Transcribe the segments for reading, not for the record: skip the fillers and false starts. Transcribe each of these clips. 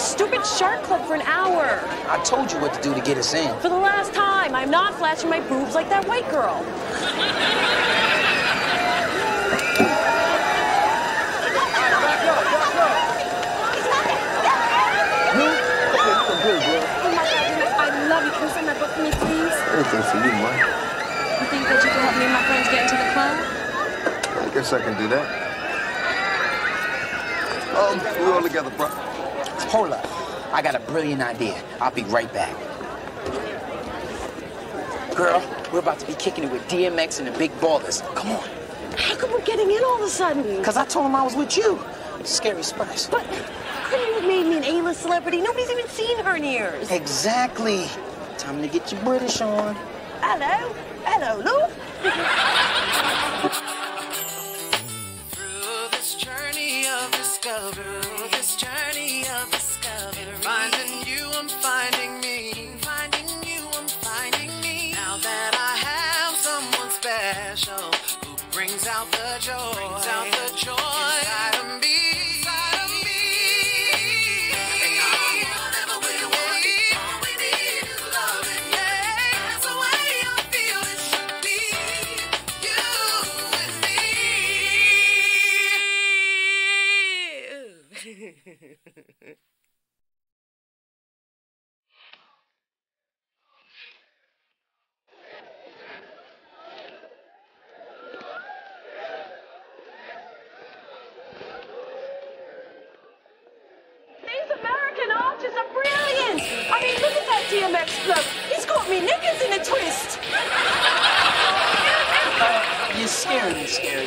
this stupid Shark Club for an hour. I told you what to do to get us in. For the last time, I'm not flashing my boobs like that white girl. Anything for you, Mike. You think that you can help me and my friends get into the club? I guess I can do that. We're all together, bro. Hold up. I got a brilliant idea. I'll be right back. Girl, we're about to be kicking it with DMX and the big ballers. Come on. How come we're getting in all of a sudden? Because I told him I was with you. Scary Spice. But couldn't you have made me an A-list celebrity? Nobody's even seen her in years. Exactly. Time to get your British on. Hello. Hello, Lou. Through this journey of discovery, finding you, I'm finding me. Now that I have someone special who brings out the joy, inside of me. He's caught me knickers in a twist. You're scaring me, Scary.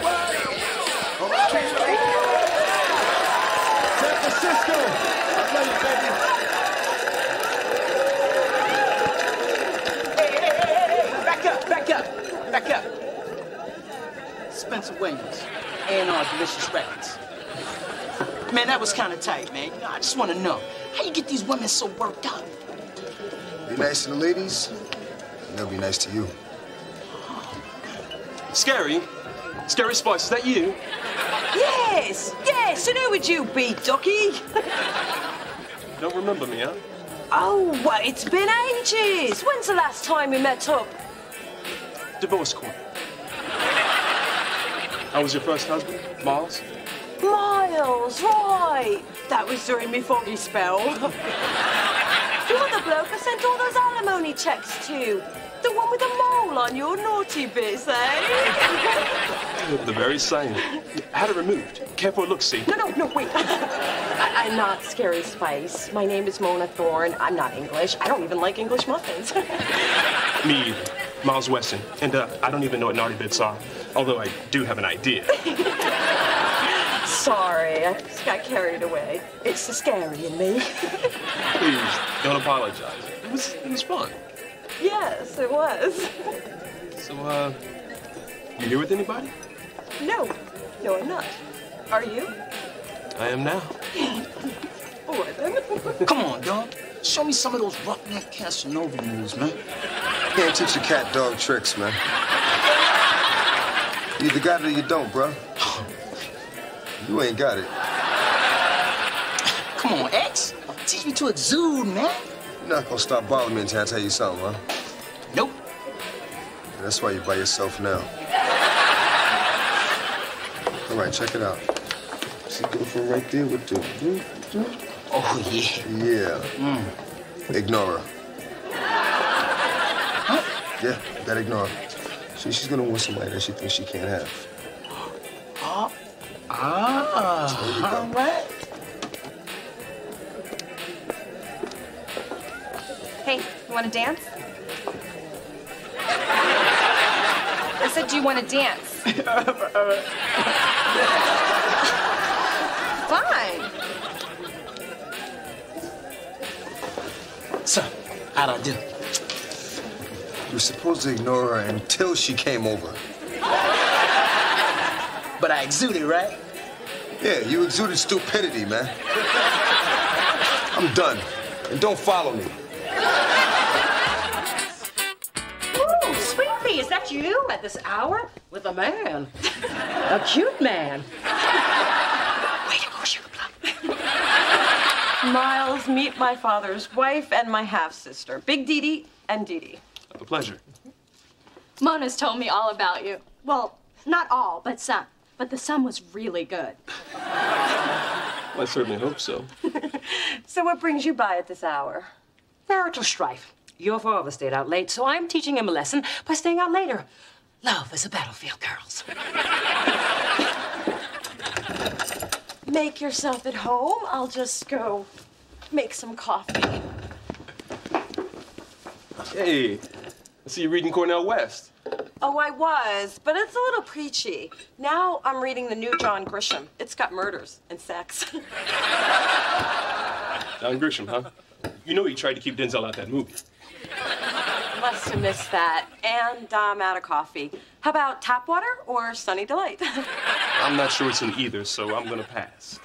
What? San Francisco. Hey. Back up. Spencer Williams, A&R Delicious Records. Man, that was kind of tight, man. You know, I just want to know, how you get these women so worked up? Be nice to the ladies, and they'll be nice to you. Scary? Scary Spice, is that you? Yes, and who would you be, Ducky? Don't remember me, huh? Oh, well, it's been ages. When's the last time we met up? Divorce court. How was your first husband, Miles? Miles, right. That was during me foggy spell. You're the bloke I sent all those alimony checks to. The one with the mole on your naughty bits, eh? The very same. Had it removed. Careful look, see. No, wait. I'm not Scary Spice. My name is Mona Thorne. I'm not English. I don't even like English muffins. Me either. Miles Wesson. And I don't even know what naughty bits are, although I do have an idea. Sorry, I just got carried away. It's the scary in me. Please, don't apologize. It was fun. Yes, it was. So, you here with anybody? No, I'm not. Are you? I am now. Boy, then. Come on, dog. Show me some of those roughneck Casanova moves, man. Can't teach your cat dog tricks, man. You either got it or you don't, bro. You ain't got it. Come on, X. Teach me to exude, man. You're not gonna stop bothering me until I tell you something, huh? Nope. And that's why you're by yourself now. All right, check it out. See, girlfriend right there with the... Oh, yeah. Yeah. Mm. Ignore her. Huh? Yeah, you gotta ignore her. She's gonna want somebody that she thinks she can't have. Huh? Ah, all right. Hey, you want to dance? I said, do you want to dance? Fine. So, how'd I do? You're supposed to ignore her until she came over. But I exuded, right? Yeah, you exuded stupidity, man. I'm done. And don't follow me. Ooh, sweet pea, is that you at this hour? With a man. A cute man. Wait, of course you can plump. Miles, meet my father's wife and my half-sister, Big Dee Dee and Dee Dee. A pleasure. Mona's told me all about you. Well, not all, but some. But the sum was really good. Well, I certainly hope so. So what brings you by at this hour? Marital strife. Your father stayed out late, so I'm teaching him a lesson by staying out later. Love is a battlefield, girls. Make yourself at home. I'll just go make some coffee. Hey, I see you reading Cornell West. Oh, I was, but it's a little preachy. Now I'm reading the new John Grisham. It's got murders and sex. John Grisham, huh? You know he tried to keep Denzel out that movie. Must have missed that. And I'm out of coffee. How about tap water or Sunny Delight? I'm not sure it's in either, so I'm gonna pass.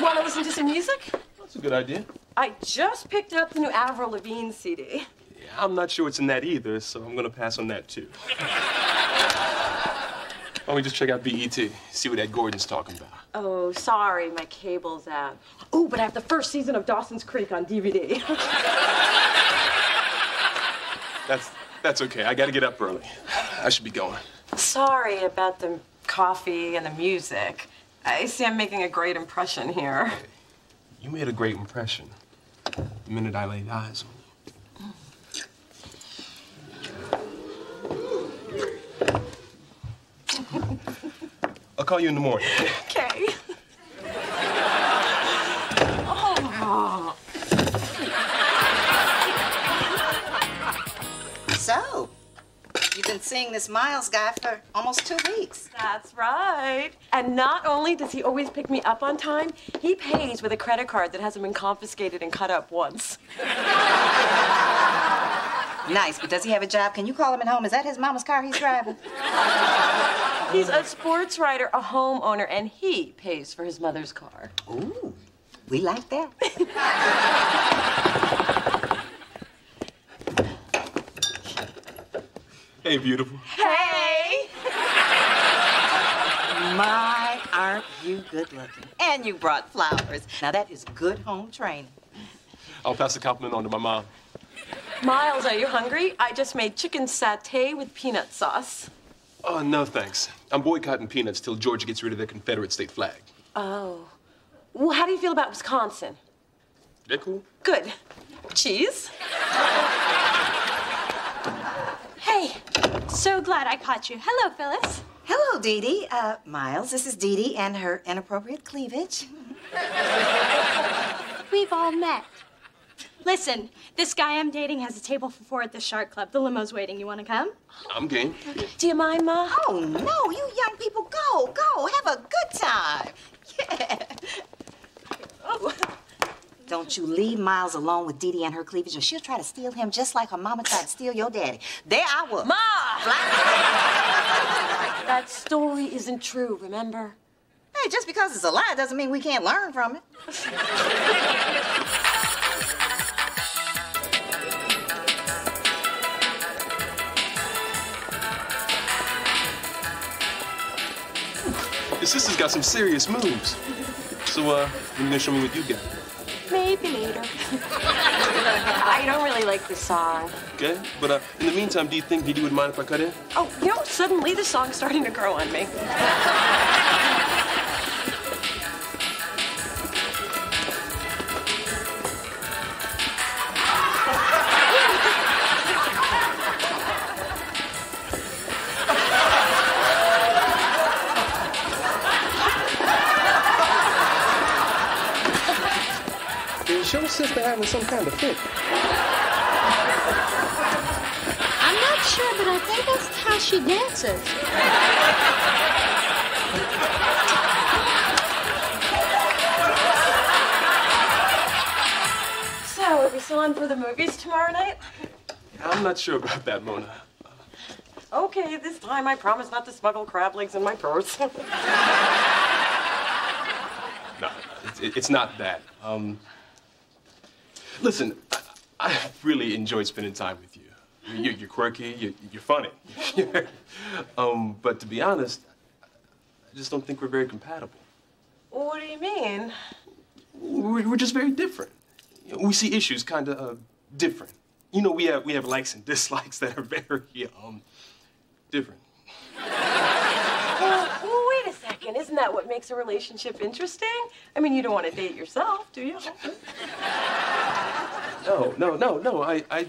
Want to listen to some music? That's a good idea. I just picked up the new Avril Lavigne CD. Yeah, I'm not sure it's in that either, so I'm gonna pass on that too. Why don't we just check out BET, see what that Gordon's talking about. Oh, sorry, my cable's out. Oh, but I have the first season of Dawson's Creek on DVD. That's okay, I gotta get up early. I should be going. Sorry about the coffee and the music. I see I'm making a great impression here. Hey, you made a great impression the minute I laid eyes on you. I'll call you in the morning. Okay. Oh. So, you've been seeing this Miles guy for almost 2 weeks. That's right. And not only does he always pick me up on time, he pays with a credit card that hasn't been confiscated and cut up once. Nice, but does he have a job? Can you call him at home? Is that his mama's car he's driving? He's a sports writer, a homeowner, and he pays for his mother's car. Ooh, we like that. Hey, beautiful. Hey! My, aren't you good looking. And you brought flowers. Now that is good home training. I'll pass the compliment on to my mom. Miles, are you hungry? I just made chicken satay with peanut sauce. Oh, no, thanks. I'm boycotting peanuts till Georgia gets rid of their Confederate state flag. Oh. Well, how do you feel about Wisconsin? They're cool. Good. Cheese? Hey, so glad I caught you. Hello, Phyllis. Hello, Dee Dee. Miles, this is Dee Dee and her inappropriate cleavage. We've all met. Listen, this guy I'm dating has a table for 4 at the Shark Club. The limo's waiting. You want to come? I'm game. Do you mind, Ma? Oh, no. You young people, go. Go. Have a good time. Yeah. Oh. Don't you leave Miles alone with Dee Dee and her cleavage, or she'll try to steal him just like her mama tried to steal your daddy. There I was. Ma! That story isn't true, remember? Hey, just because it's a lie doesn't mean we can't learn from it. Your sister's got some serious moves. So, you gonna show me what you got? Maybe later. I don't really like this song. Okay, but in the meantime, do you think Dee Dee would mind if I cut in? Oh, you know, suddenly the song's starting to grow on me. Sister having some kind of fit. I'm not sure, but I think that's how she dances. So, are we still on for the movies tomorrow night? I'm not sure about that, Mona. Okay, this time I promise not to smuggle crab legs in my purse. No, it's not that. Listen, I really enjoyed spending time with you. You're quirky, you're funny. But to be honest, I just don't think we're very compatible. What do you mean? We're just very different. You know, we see issues kind of different. You know, we have likes and dislikes that are very different. Well, wait a second. Isn't that what makes a relationship interesting? I mean, you don't want to date yourself, do you? No.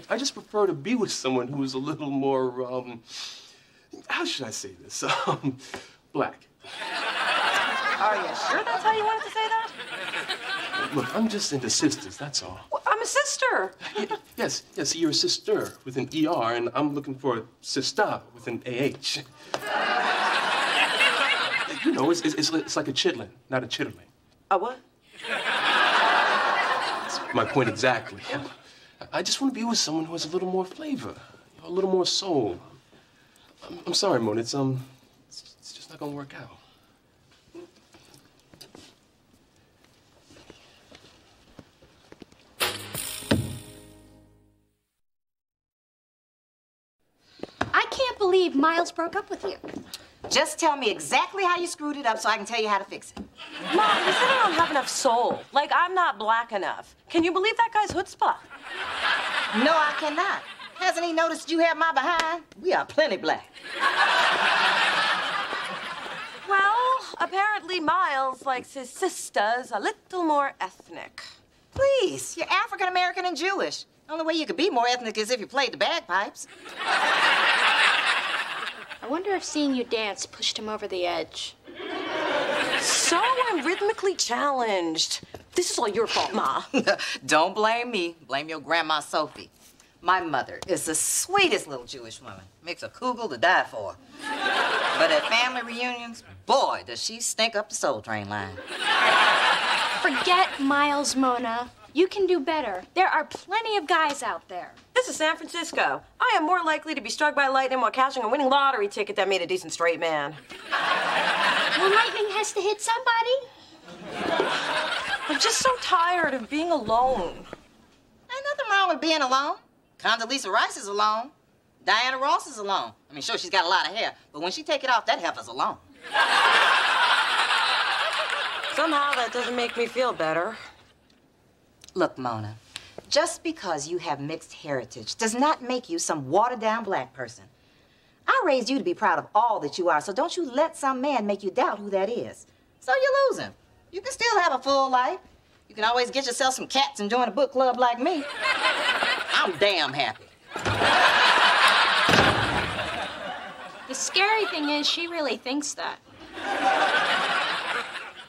I just prefer to be with someone who's a little more, how should I say this? Black. Are you sure that's how you wanted to say that? Look, I'm just into sisters, that's all. Well, I'm a sister. Yes, you're a sister with an ER, and I'm looking for a sister with an AH. You know, it's like a chitlin, not a chitterling. A what? That's my point exactly. I just want to be with someone who has a little more flavor, a little more soul. I'm sorry, Mona, it's just not gonna work out. I can't believe Miles broke up with you. Just tell me exactly how you screwed it up so I can tell you how to fix it. Mom, you said I don't have enough soul. Like, I'm not black enough. Can you believe that guy's chutzpah? No, I cannot. Hasn't he noticed you have my behind? We are plenty black. Well, apparently Miles likes his sisters a little more ethnic. Please, you're African American and Jewish. Only way you could be more ethnic is if you played the bagpipes. I wonder if seeing you dance pushed him over the edge. So I'm rhythmically challenged. This is all your fault, Ma. Don't blame me. Blame your grandma, Sophie. My mother is the sweetest little Jewish woman. Makes a kugel to die for. But at family reunions, boy, does she stink up the Soul Train line. Forget Miles, Mona. You can do better. There are plenty of guys out there. This is San Francisco. I am more likely to be struck by lightning while cashing a winning lottery ticket that made a decent straight man. Well, lightning has to hit somebody. I'm just so tired of being alone. Ain't nothing wrong with being alone. Condoleezza Rice is alone. Diana Ross is alone. I mean, sure, she's got a lot of hair, but when she take it off, that heifer's alone. Somehow that doesn't make me feel better. Look, Mona, just because you have mixed heritage does not make you some watered-down black person. I raised you to be proud of all that you are, so don't you let some man make you doubt who that is. So you lose him. You can still have a full life. You can always get yourself some cats and join a book club like me. I'm damn happy. The scary thing is she really thinks that.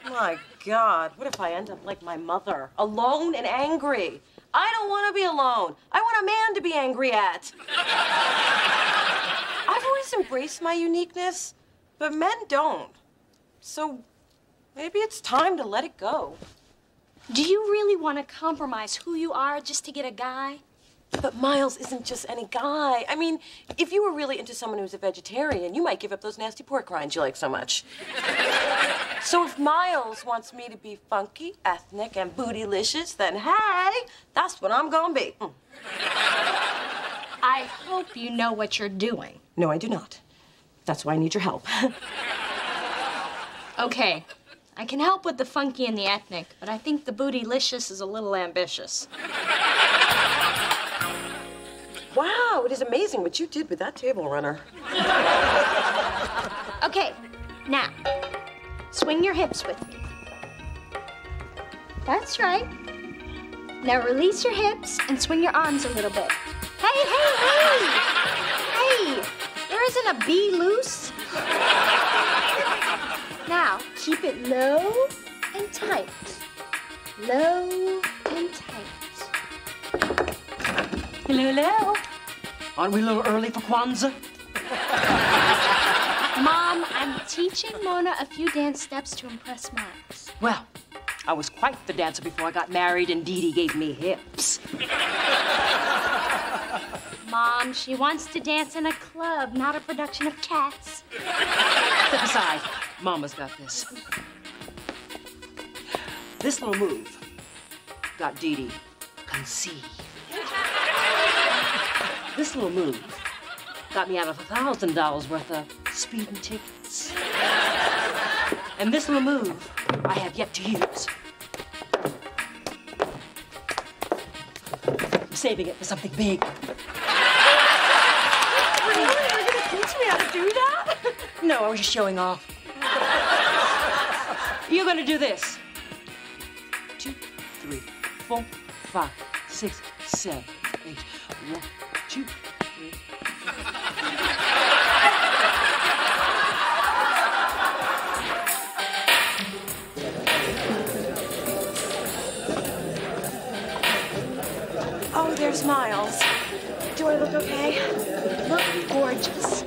My God, what if I end up like my mother, alone and angry? I don't want to be alone. I want a man to be angry at. I've always embraced my uniqueness, but men don't. So maybe it's time to let it go. Do you really want to compromise who you are just to get a guy? But Miles isn't just any guy. I mean, if you were really into someone who's a vegetarian, you might give up those nasty pork rinds you like so much. So if Miles wants me to be funky, ethnic, and bootylicious, then hey, that's what I'm gonna be. I hope you know what you're doing. No, I do not. That's why I need your help. Okay, I can help with the funky and the ethnic, but I think the bootylicious is a little ambitious. Wow, it is amazing what you did with that table runner. Okay, now, swing your hips with me. That's right. Now release your hips and swing your arms a little bit. Hey, hey, hey! Hey, there isn't a bee loose. Now, keep it low and tight. Low and tight. Hello, hello. Aren't we a little early for Kwanzaa? Mom, I'm teaching Mona a few dance steps to impress Miles. Well, I was quite the dancer before I got married and Dee Dee gave me hips. Mom, she wants to dance in a club, not a production of Cats. Step aside. Mama's got this. This little move got Dee Dee conceived. This little move got me out of $1,000 worth of speeding tickets. And this little move I have yet to use. I'm saving it for something big. No, I was just showing off. You're gonna do this. 2, 3, 4, 5, 6, 7, 8. 1, 2, 3. Oh, there's Miles. Do I look okay? You look gorgeous.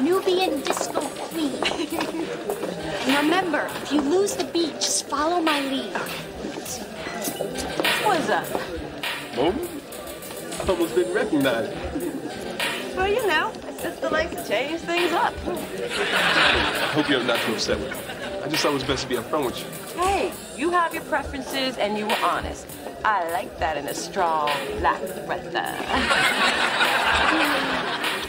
Nubian disco queen. And remember, if you lose the beat, just follow my lead. What's up? Mom? I almost didn't recognize it. Well, you know, it's just the like to change things up. I hope you're not too upset with me. I just thought it was best to be upfront with you. Hey, you have your preferences and you were honest. I like that in a strong black brother.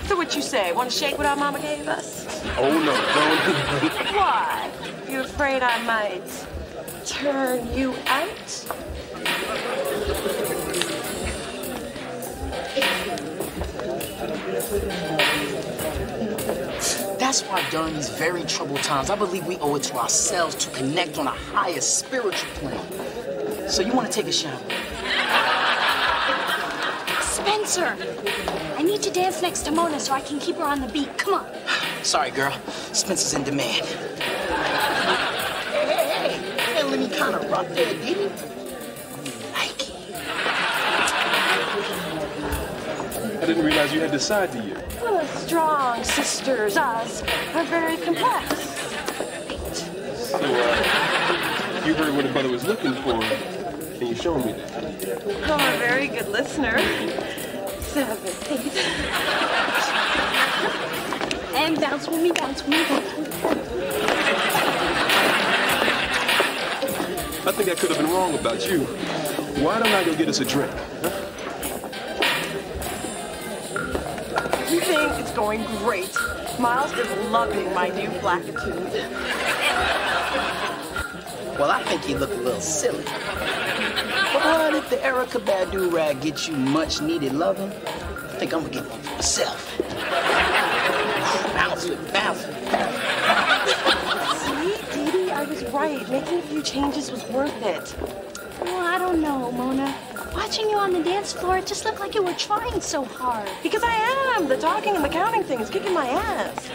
So what you say? Want to shake what our mama gave us? Oh, no, don't. Why? You afraid I might turn you out? That's why during these very troubled times, I believe we owe it to ourselves to connect on a higher spiritual plane. So you want to take a shower? Spencer, I need to dance next to Mona so I can keep her on the beat. Come on. Sorry, girl. Spencer's in demand. Hey, let me kind of rock there, Dee Dee. Like it. I didn't realize you had this side to you. Well, strong sisters, us, are very complex. So, you heard what a brother was looking for. Can you show me that? Oh, I'm a very good listener. 7, 8. And bounce with me, bounce with me. I think I could have been wrong about you. Why don't I go get us a drink? Huh? You think it's going great. Miles is loving my new blackitude. Well, I think you look a little silly. Why did the Erykah Badu rag get you much needed loving? I think I'm gonna get one for myself. Bounce it, bounce it. See, Dee Dee, I was right. Making a few changes was worth it. Well, I don't know, Mona. Watching you on the dance floor, it just looked like you were trying so hard. Because I am. The talking and the counting thing is kicking my ass.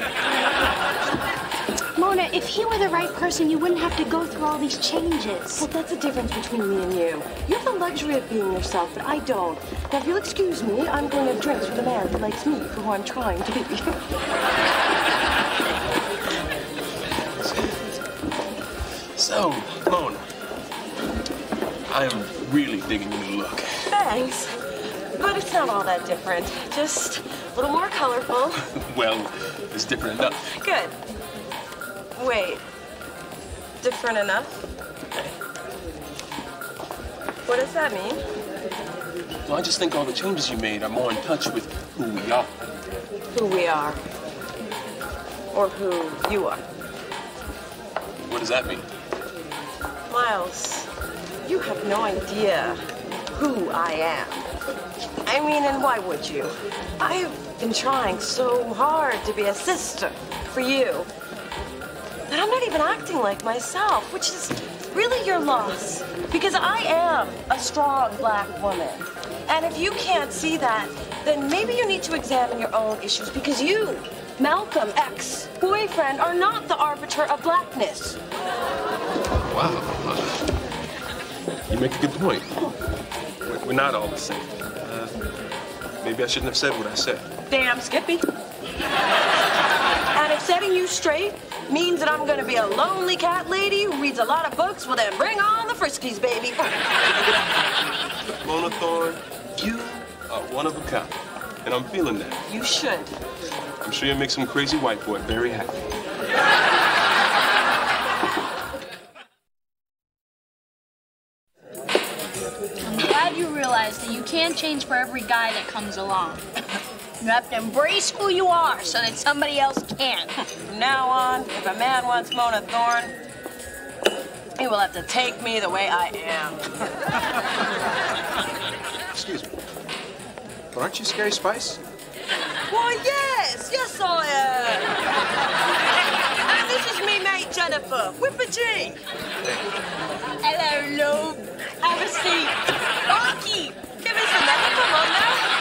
Mona, if he were the right person, you wouldn't have to go through all these changes. Well, that's the difference between me and you. You have the luxury of being yourself, but I don't. Now, if you'll excuse me, I'm going to drink with a man who likes me for who I'm trying to be. So, Mona, I am really digging your new look. Thanks. But it's not all that different. Just a little more colorful. Well, it's different enough. Good. Wait, different enough? What does that mean? Well, I just think all the changes you made are more in touch with who we are. Who we are. Or who you are. What does that mean? Miles, you have no idea who I am. I mean, and why would you? I've been trying so hard to be a sister for you. But I'm not even acting like myself, which is really your loss. Because I am a strong black woman. And if you can't see that, then maybe you need to examine your own issues. Because you, Malcolm X, boyfriend, are not the arbiter of blackness. Wow. You make a good point. We're not all the same. Maybe I shouldn't have said what I said. Damn, Skippy. And if setting you straight means that I'm gonna be a lonely cat lady who reads a lot of books, well then bring on the Friskies, baby. Mona Thorne, you are one of a kind, and I'm feeling that. You should. I'm sure you'll make some crazy white boy very happy. I'm glad you realize that you can't change for every guy that comes along. You have to embrace who you are so that somebody else can. From now on, if a man wants Mona Thorne, he will have to take me the way I am. Excuse me. But aren't you Scary Spice? Why, yes! Yes, I am! And this is me mate, Jennifer Whippa G. Hello, love. Have a seat. Thank you. Give us a medal, come on now.